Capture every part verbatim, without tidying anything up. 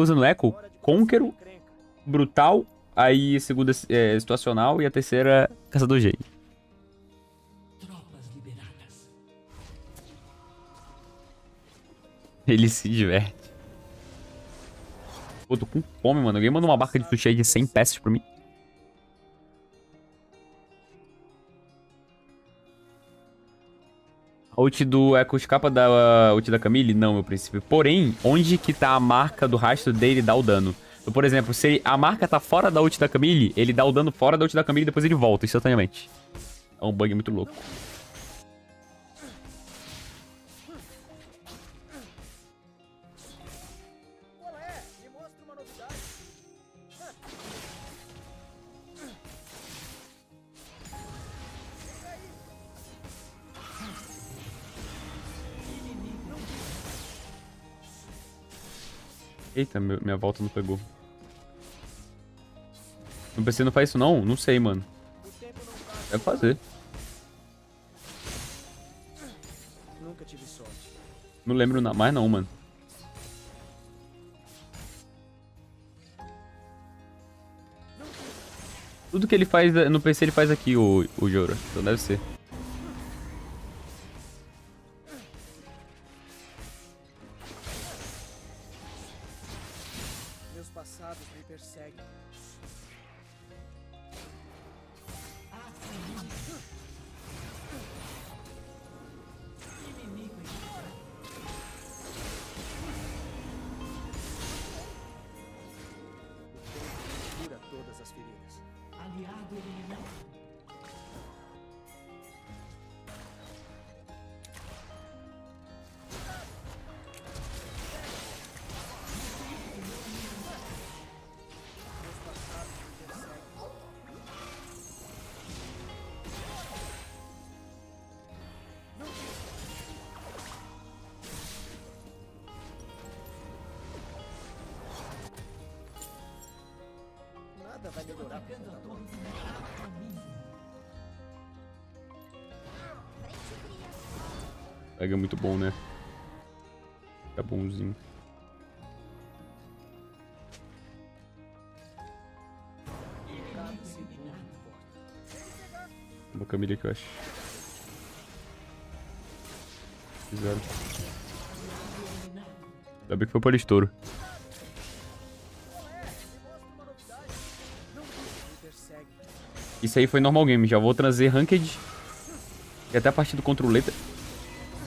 Tô usando Ekko, Conquero, Brutal, aí segunda é, situacional e a terceira Caçador G. Ele se diverte. Pô, tô com fome, mano. Alguém mandou uma barca de sushi aí de cem peças pra mim. A ult do Ekko escapa da ult da Camille? Não, meu príncipe. Porém, onde que tá a marca do rastro dele dá o dano? Então, por exemplo, se a marca tá fora da ult da Camille, ele dá o dano fora da ult da Camille e depois ele volta instantaneamente. É um bug muito louco. Eita, minha volta não pegou. Meu P C não faz isso não? Não sei, mano. Deve fazer. Nunca tive sorte. Não lembro mais não, mano. Tudo que ele faz no P C ele faz aqui, o, o Joro. Então deve ser. Vai melhorar. Pega muito bom, né? Tá bonzinho. Uma Camille que eu acho. Fizeram. Ainda bem que foi para o estouro. Isso aí foi normal game, já vou trazer Ranked. E até a partir do controleta.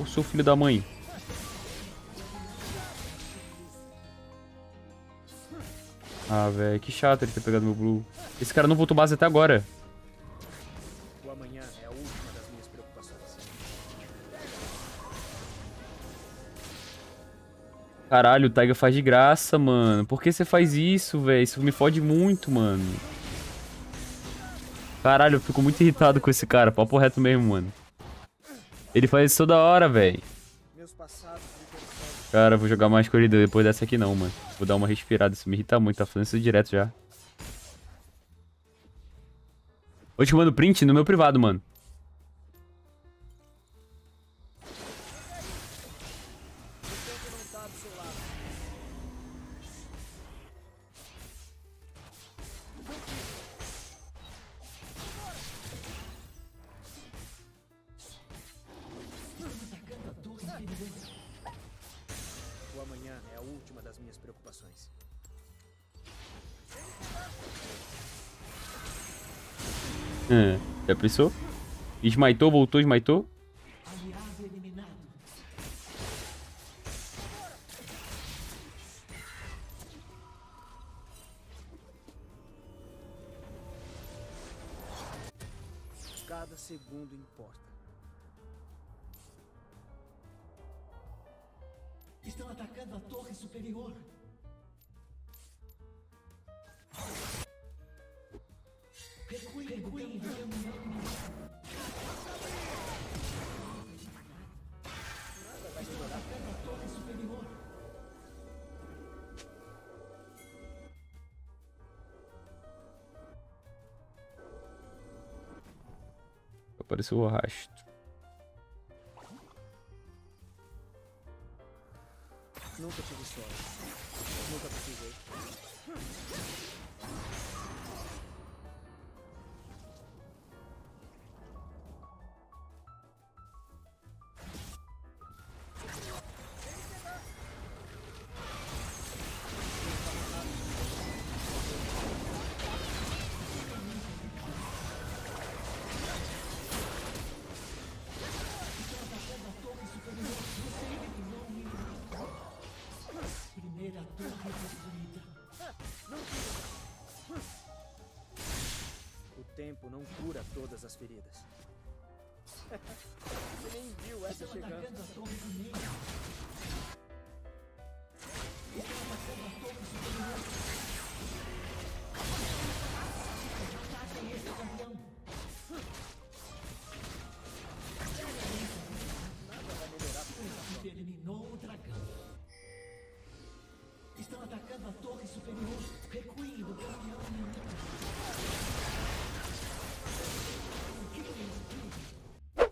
Ô, seu filho da mãe. Ah, velho, que chato ele ter pegado meu Blue. Esse cara não voltou base até agora. O amanhã é a última das minhas preocupações. Caralho, o Tiger faz de graça, mano. Por que você faz isso, velho? Isso me fode muito, mano. Caralho, eu fico muito irritado com esse cara, papo reto mesmo, mano. Ele faz isso toda hora, velho. Cara, eu vou jogar mais corrida depois dessa aqui não, mano. Vou dar uma respirada, isso me irrita muito, tá fazendo isso direto já. Vou te mandar print no meu privado, mano. É, já pensou? Smiteou, voltou, smiteou. Cada segundo importa. Estão atacando a torre superior. Apareceu o rastro. Nunca tive sorte. Nunca precisei. O tempo não cura todas as feridas. Você nem viu essa chegando. Estão atacando a torre do Ninho. Estão atacando a torre do Ninho. Ataquem esse campeão. Nada vai melhorar por isso. Eliminou o dragão. Estão atacando a torre superior. Recuem do campeão inimigo.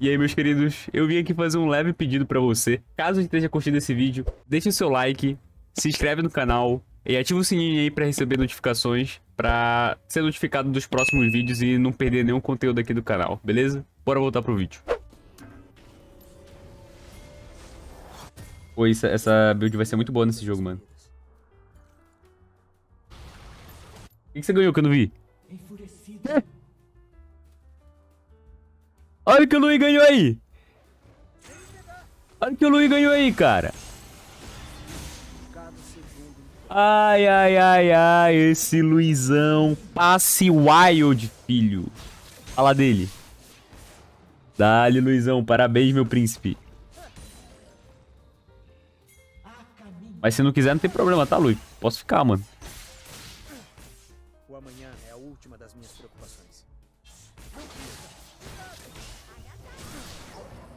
E aí, meus queridos, eu vim aqui fazer um leve pedido pra você. Caso você tenha curtido esse vídeo, deixe o seu like, se inscreve no canal e ativa o sininho aí pra receber notificações, pra ser notificado dos próximos vídeos e não perder nenhum conteúdo aqui do canal, beleza? Bora voltar pro vídeo. Pô, essa build vai ser muito boa nesse jogo, mano. O que você ganhou que eu não vi? É. Olha o que o Luiz ganhou aí! Olha o que o Luiz ganhou aí, cara! Ai, ai, ai, ai, esse Luizão. Passe wild, filho. Fala dele. Dá-lhe, Luizão. Parabéns, meu príncipe. Mas se não quiser, não tem problema, tá, Luiz? Posso ficar, mano. Amanhã é a última das minhas preocupações.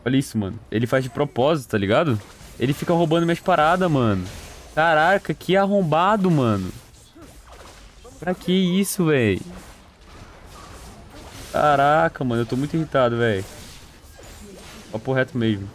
Olha isso, mano. Ele faz de propósito, tá ligado? Ele fica roubando minhas paradas, mano. Caraca, que arrombado, mano. Pra que isso, velho? Caraca, mano. Eu tô muito irritado, velho. Papo reto mesmo.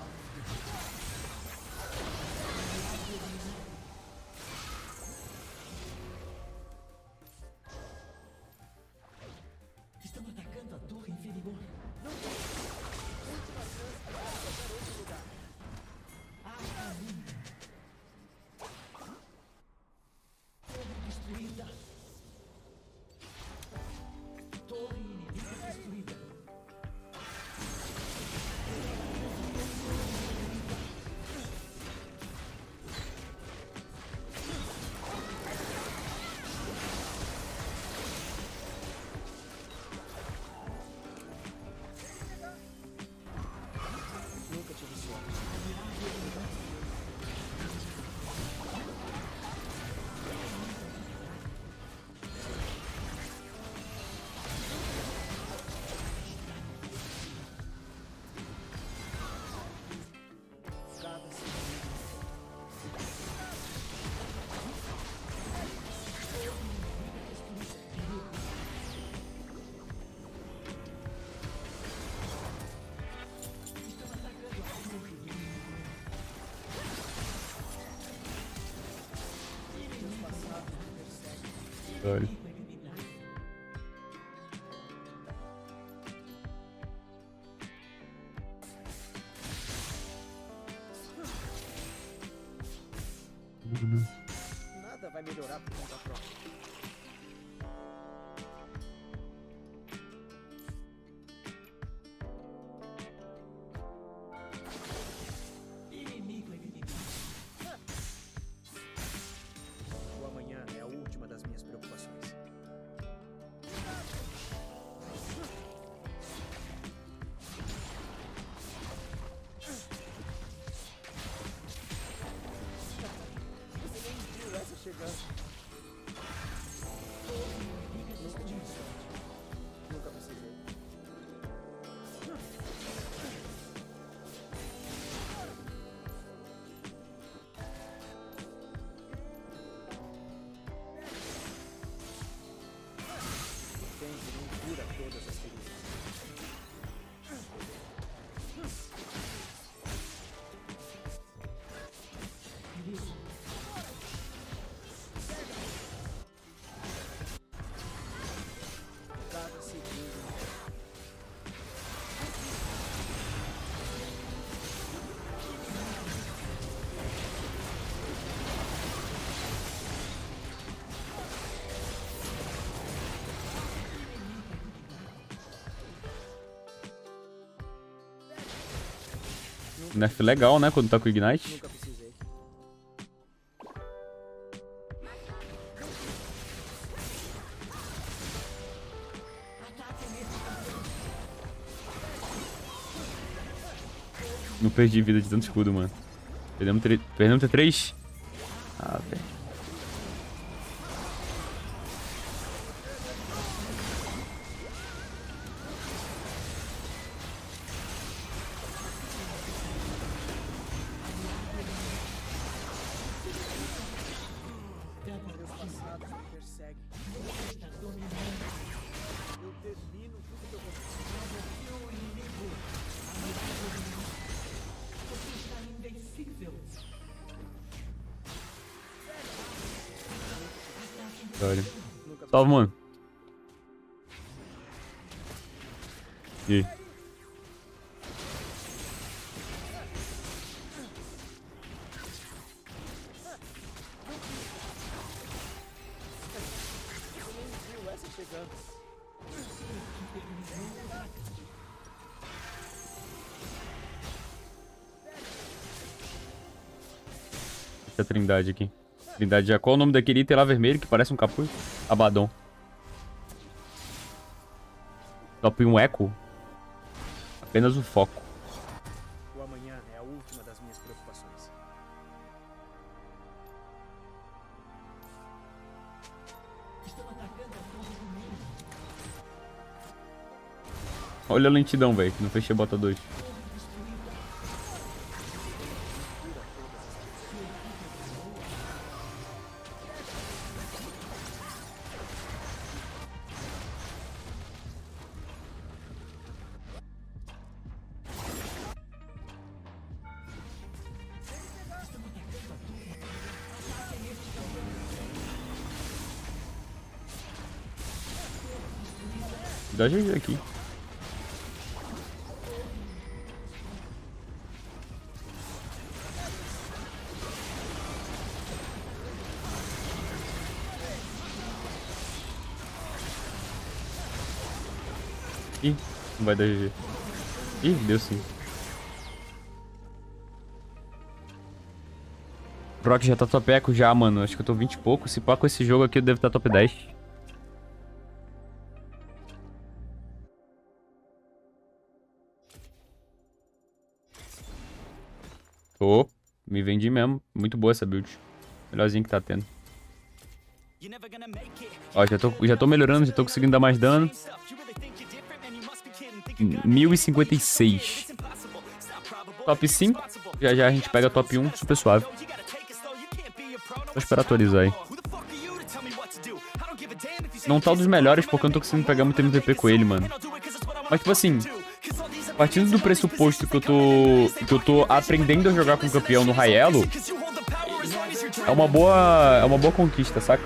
Nada vai melhorar por conta própria. Nerf legal, né? Quando tá com o Ignite. Nunca precisei. Não perdi vida de tanto escudo, mano. Perdemos três. Perdemos até três? Ah, velho. Salve, mano. E aí? Essa trindade aqui. Trindade já. Qual é o nome daquele item lá vermelho que parece um capuz? Abaddon. Top um Ekko. Apenas o foco. O amanhã é a última das minhas preocupações. Olha a lentidão, velho. Que não fechei a bota dois. Dá G G aqui. Ih, não vai dar G G. Ih, deu sim. Proc já tá top eco já, mano. Acho que eu tô vinte e pouco. Se pá com esse jogo aqui, eu devo estar top dez. Tô, me vendi mesmo. Muito boa essa build. Melhorzinha que tá tendo. Ó, já tô, já tô melhorando, já tô conseguindo dar mais dano. mil e cinquenta e seis. Top cinco. Já já a gente pega top um, super suave. Vou esperar atualizar aí. Não tá um dos melhores porque eu não tô conseguindo pegar muito M V P com ele, mano. Mas tipo assim... Partindo do pressuposto que eu tô que eu tô aprendendo a jogar com o campeão no Raelo, é uma boa é uma boa conquista, saca?